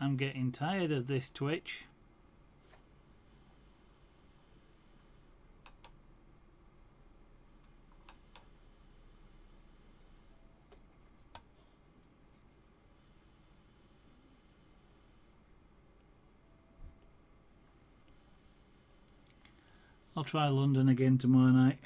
I'm getting tired of this Twitch. I'll try London again tomorrow night.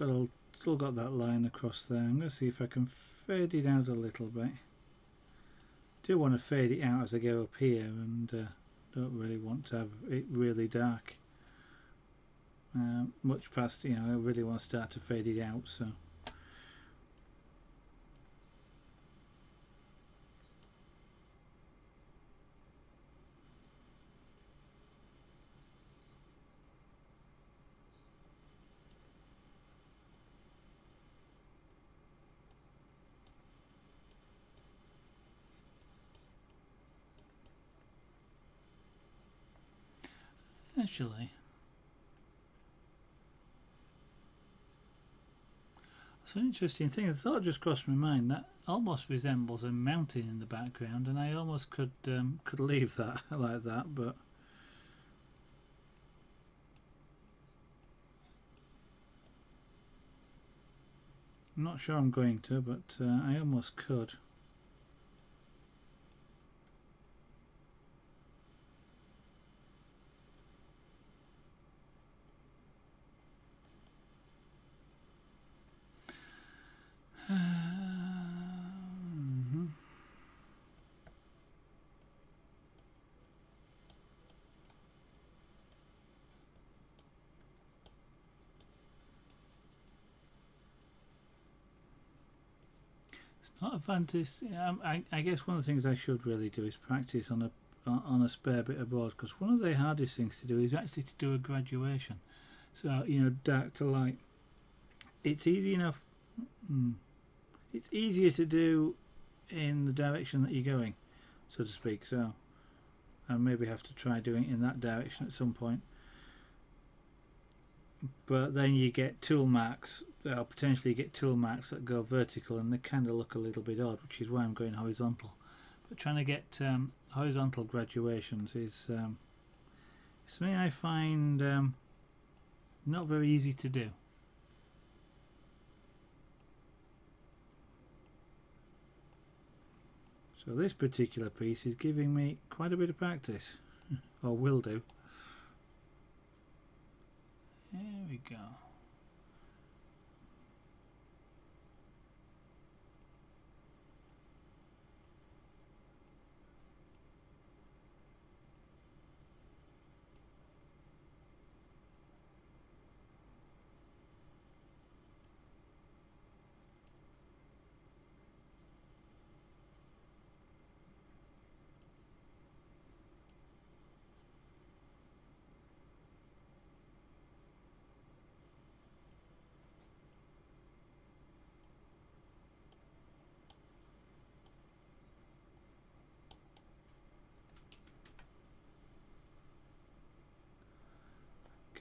I've still got that line across there. I'm going to see if I can fade it out a little bit. I do want to fade it out as I go up here, and don't really want to have it really dark much past, you know. I really want to start to fade it out, so actually, that's an interesting thing. The thought just crossed my mind that almost resembles a mountain in the background, and I almost could leave that like that, but I'm not sure I'm going to. But I almost could. It's not a fantastic. I guess one of the things I should really do is practice on a spare bit of board, because one of the hardest things to do is actually to do a graduation. So, you know, dark to light. It's easy enough. It's easier to do in the direction that you're going, so to speak. So I maybe have to try doing it in that direction at some point. But then you get tool marks, or potentially get tool marks that go vertical, and they kind of look a little bit odd, which is why I'm going horizontal. But trying to get horizontal graduations is something I find not very easy to do. So this particular piece is giving me quite a bit of practice, or will do. There we go.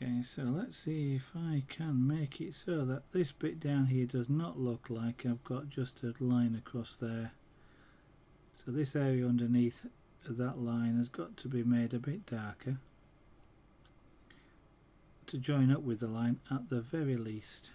Okay, so let's see if I can make it so that this bit down here does not look like I've got just a line across there So this area underneath that line has got to be made a bit darker to join up with the line at the very least.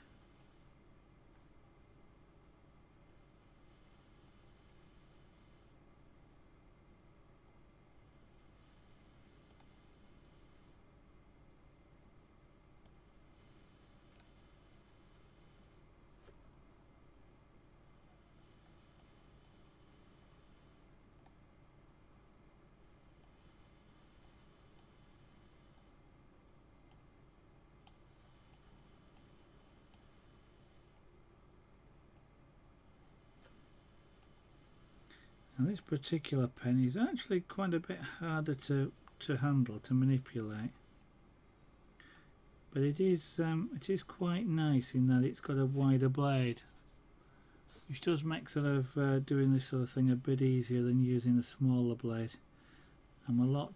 Now this particular pen is actually quite a bit harder to handle, to manipulate, but it is quite nice in that it's got a wider blade, which does make sort of doing this sort of thing a bit easier than using the smaller blade. I'm a lot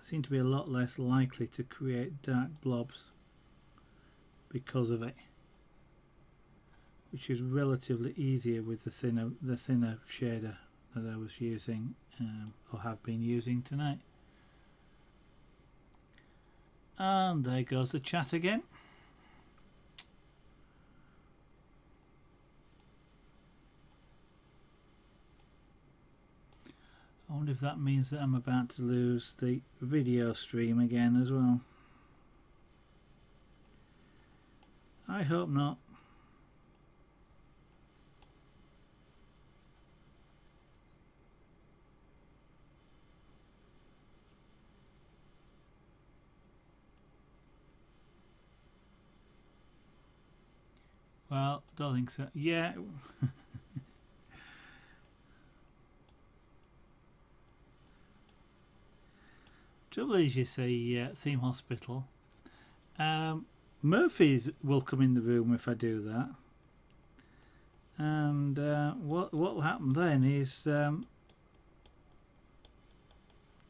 seem to be a lot less likely to create dark blobs because of it, which is relatively easier with the thinner shader that I was using or have been using tonight. And there goes the chat again. I wonder if that means that I'm about to lose the video stream again as well. I hope not. Well, I don't think so. Yeah. Trouble is, you say Theme Hospital. Murphy's will come in the room if I do that. And what will happen then is the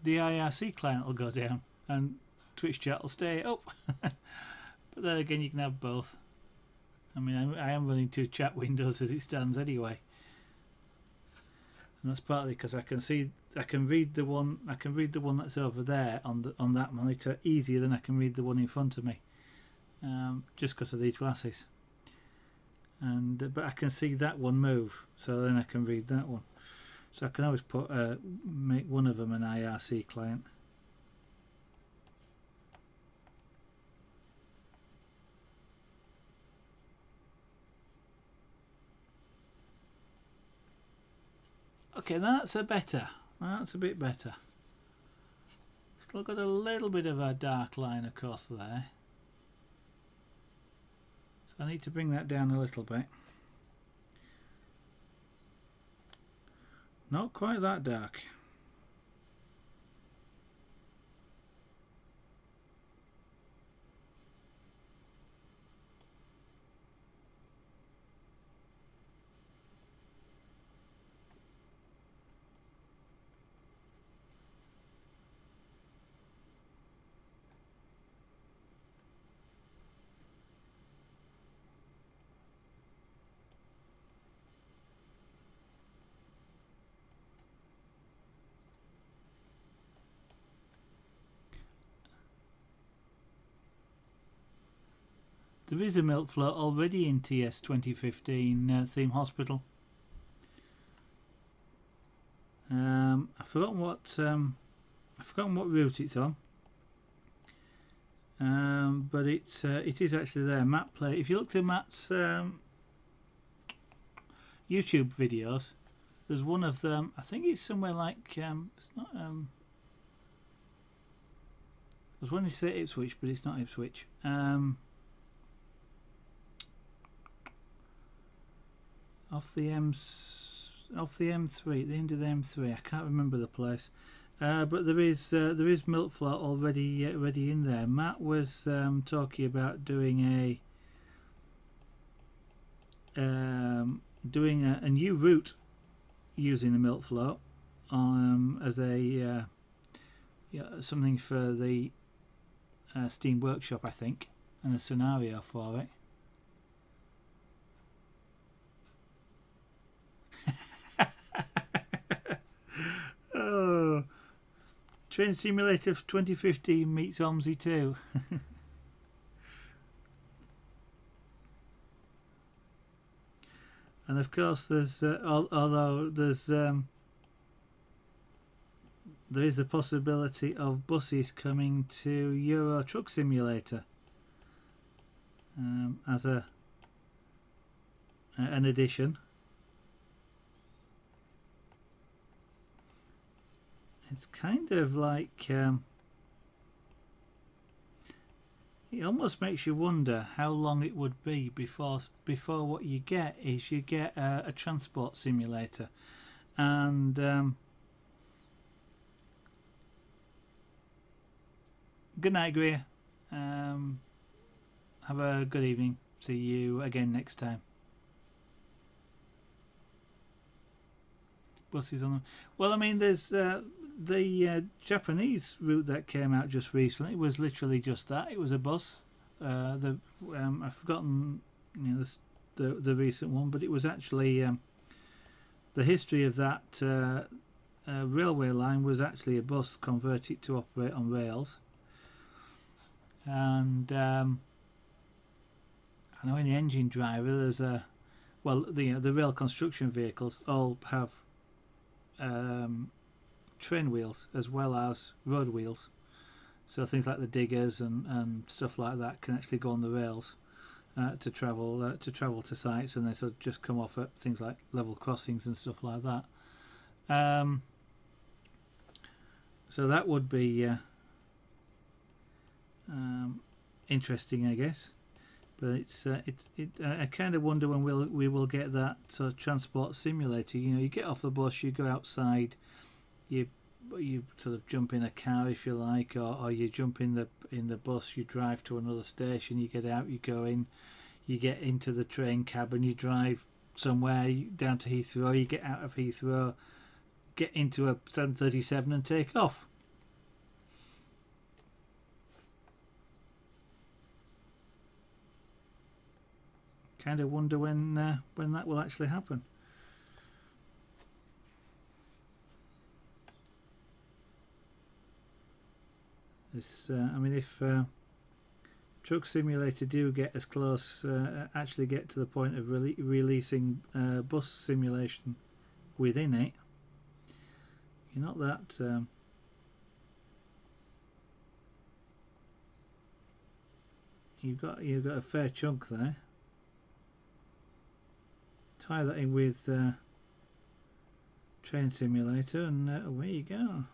IRC client will go down and Twitch chat will stay up. But then again, you can have both. I mean, I am running two chat windows as it stands anyway, and that's partly because I can read the one that's over there on that monitor easier than I can read the one in front of me, just because of these glasses. And but I can see that one move, so then I can read that one. So I can always put make one of them an IRC client. Okay, that's a bit better. Still got a little bit of a dark line across there, so I need to bring that down a little bit. Not quite that dark. There is a milk float already in TS 2015 Theme Hospital. I've forgotten what route it's on, but it is actually there. Matt play. If you look through Matt's YouTube videos, there's one of them. I think it's somewhere like it's not. I was wanting to say Ipswich, but it's not Ipswich. Off the M3, the end of the M3. I can't remember the place, but there is milk float already in there. Matt was talking about doing a new route using the milk float as a something for the Steam Workshop, I think, and a scenario for it. Train Simulator 2015 meets OMSI-2. And of course, there's although there's there is a possibility of buses coming to Euro Truck Simulator as an addition. It's kind of like it almost makes you wonder how long it would be before what you get is you get a transport simulator, and good night, Greer. Have a good evening. See you again next time. Buses on them. Well, I mean, there's the Japanese route that came out just recently was literally just that. It was a bus. I've forgotten, you know, the recent one, but it was actually the history of that railway line was actually a bus converted to operate on rails. And I know in the engine driver there's a, well, the rail construction vehicles all have train wheels as well as road wheels, so things like the diggers and stuff like that can actually go on the rails to travel to sites, and they sort of just come off at things like level crossings and stuff like that. So that would be interesting, I guess. But I kind of wonder when we will get that sort of transport simulator. You know, you get off the bus, you go outside, you sort of jump in a car if you like, or you jump in the bus, you drive to another station, you get out, you go in, you get into the train cabin, you drive somewhere down to Heathrow, you get out of Heathrow, get into a 737 and take off. Kind of wonder when that will actually happen. This, I mean, if Truck Simulator do get as close, actually get to the point of releasing bus simulation within it, you're not that. You've got a fair chunk there. Tie that in with Train Simulator, and away you go.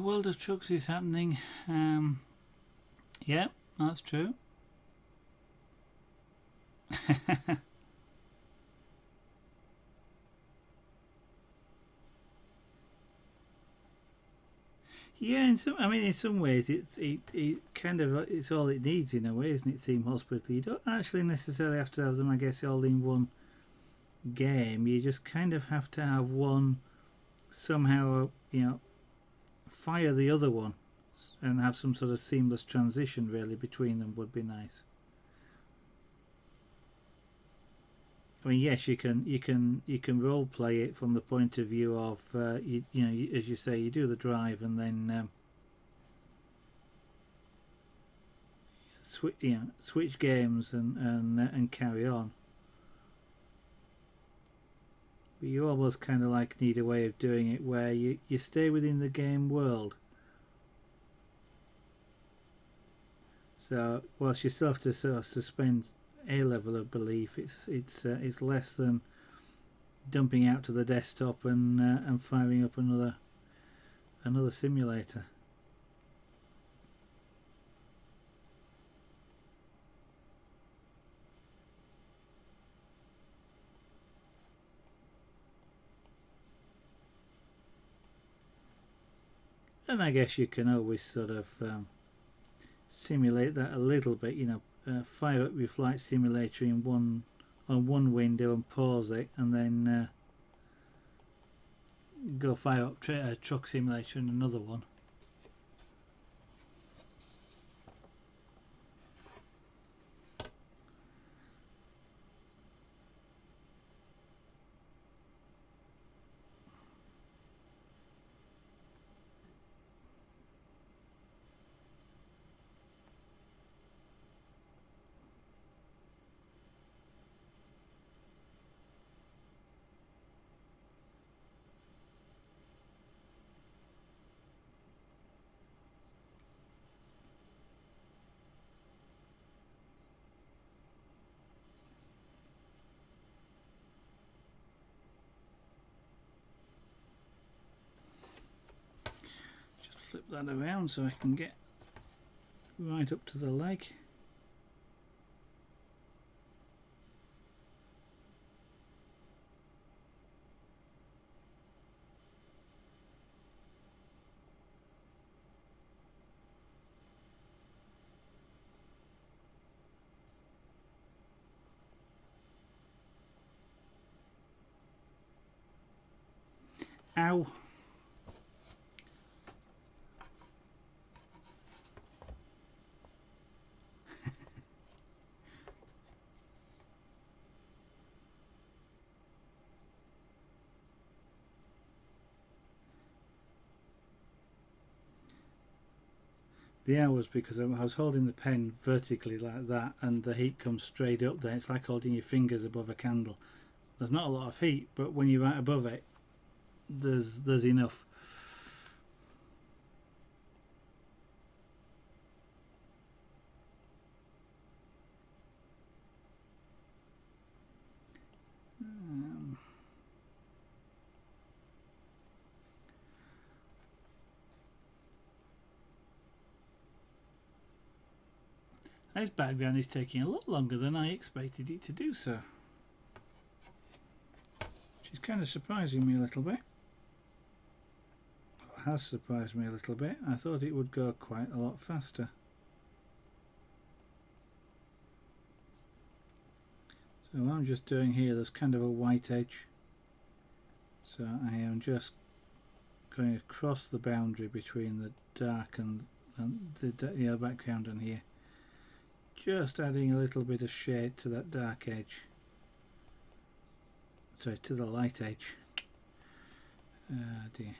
World of Trucks is happening. Yeah, that's true. Yeah, in some ways, it's all it needs in a way, isn't it? Theme Hospital. You don't actually necessarily have to have them, I guess, all in one game. You just kind of have to have one somehow, you know, fire the other one, and have some sort of seamless transition really between them would be nice. I mean, yes, you can role play it from the point of view of you know, as you say, you do the drive and then switch games and carry on. But you almost kind of like need a way of doing it where you stay within the game world. So whilst you still have to sort of suspend a level of belief, it's less than dumping out to the desktop and firing up another simulator. And I guess you can always sort of simulate that a little bit, you know. Fire up your flight simulator in on one window and pause it, and then go fire up truck simulator in another one. Flip that around so I can get right up to the leg. Ow. The hours, because I was holding the pen vertically like that and the heat comes straight up there. It's like holding your fingers above a candle. There's not a lot of heat, but when you're right above it, there's enough. This background is taking a lot longer than I expected it to do so. She's kind of surprising me a little bit. It has surprised me a little bit. I thought it would go quite a lot faster. So what I'm just doing here, there's kind of a white edge. So I am just going across the boundary between the dark and the yellow background and here. Just adding a little bit of shade to that dark edge, sorry, to the light edge, dear.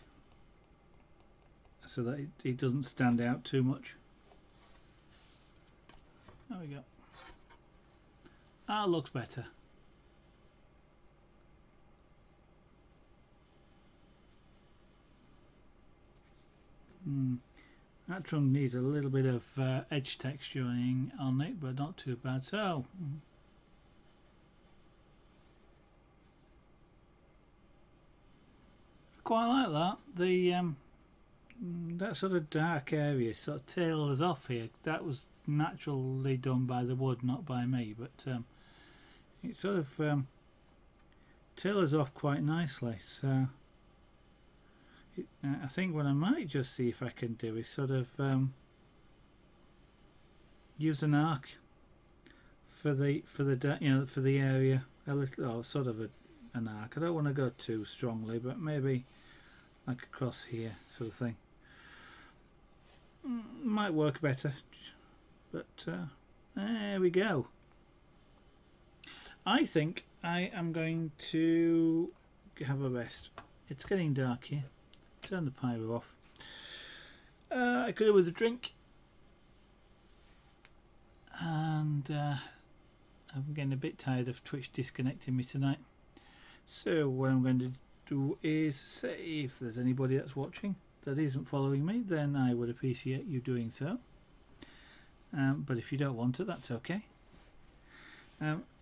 So that it doesn't stand out too much. There we go. That looks better. That trunk needs a little bit of edge texturing on it, but not too bad. So, I quite like that. The that sort of dark area sort of tails off here. That was naturally done by the wood, not by me, but it sort of tails off quite nicely. So I think what I might just see if I can do is sort of use an arc for the you know, for the area a little, or sort of an arc. I don't want to go too strongly, but maybe like across here sort of thing might work better. But there we go. I think I am going to have a rest. It's getting dark here. Turn the pyro off. I could have with a drink, and I'm getting a bit tired of Twitch disconnecting me tonight. So what I'm going to do is say, if there's anybody that's watching that isn't following me, then I would appreciate you doing so. But if you don't want to, that's okay.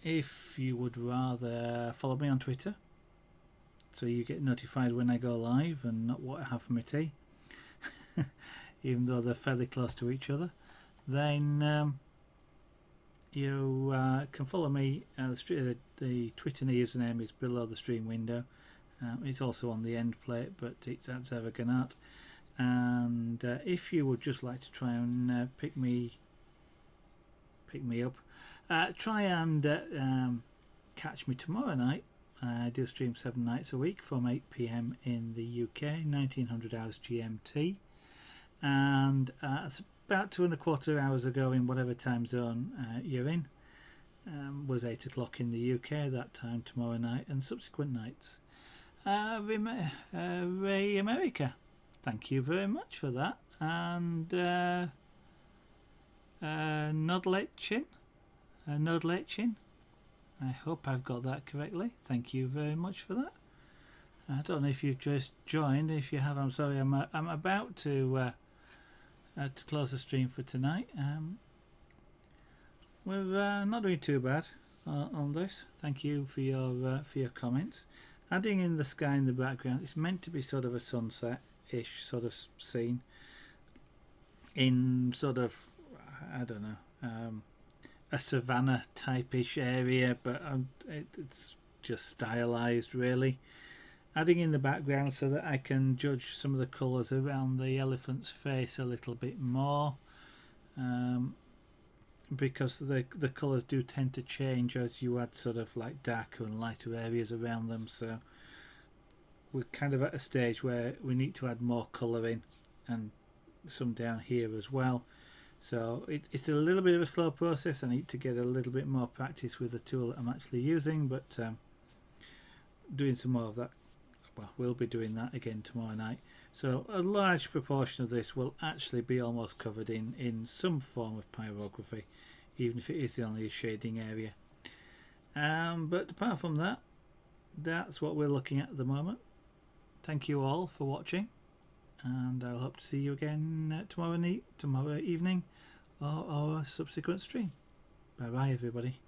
If you would rather follow me on Twitter, so you get notified when I go live and not what I have for my tea, even though they're fairly close to each other, then you can follow me. The Twitter username is below the stream window. It's also on the end plate, but it's at Zaragonart. And if you would just like to try and pick me up, try and catch me tomorrow night. I do stream 7 nights a week from 8 PM in the UK, 1900 hours GMT, and it's about 2 1/4 hours ago in whatever time zone you're in. Was 8 o'clock in the UK that time tomorrow night and subsequent nights. Ray America, thank you very much for that, and Nodlechin, I hope I've got that correctly. Thank you very much for that. I don't know if you've just joined. If you have, I'm sorry. I'm about to close the stream for tonight. We're not doing too bad on this. Thank you for your comments. Adding in the sky in the background, it's meant to be sort of a sunset-ish sort of scene. In sort of, I don't know, a savanna type-ish area, but it's just stylized really. Adding in the background so that I can judge some of the colours around the elephant's face a little bit more, because the colours do tend to change as you add sort of like darker and lighter areas around them. So we're kind of at a stage where we need to add more colour in, and some down here as well. So it's a little bit of a slow process. I need to get a little bit more practice with the tool that I'm actually using, but doing some more of that. Well, we'll be doing that again tomorrow night. So a large proportion of this will actually be almost covered in some form of pyrography, even if it is only a shading area. But apart from that, that's what we're looking at the moment. Thank you all for watching, and I'll hope to see you again tomorrow evening or a subsequent stream. Bye bye everybody.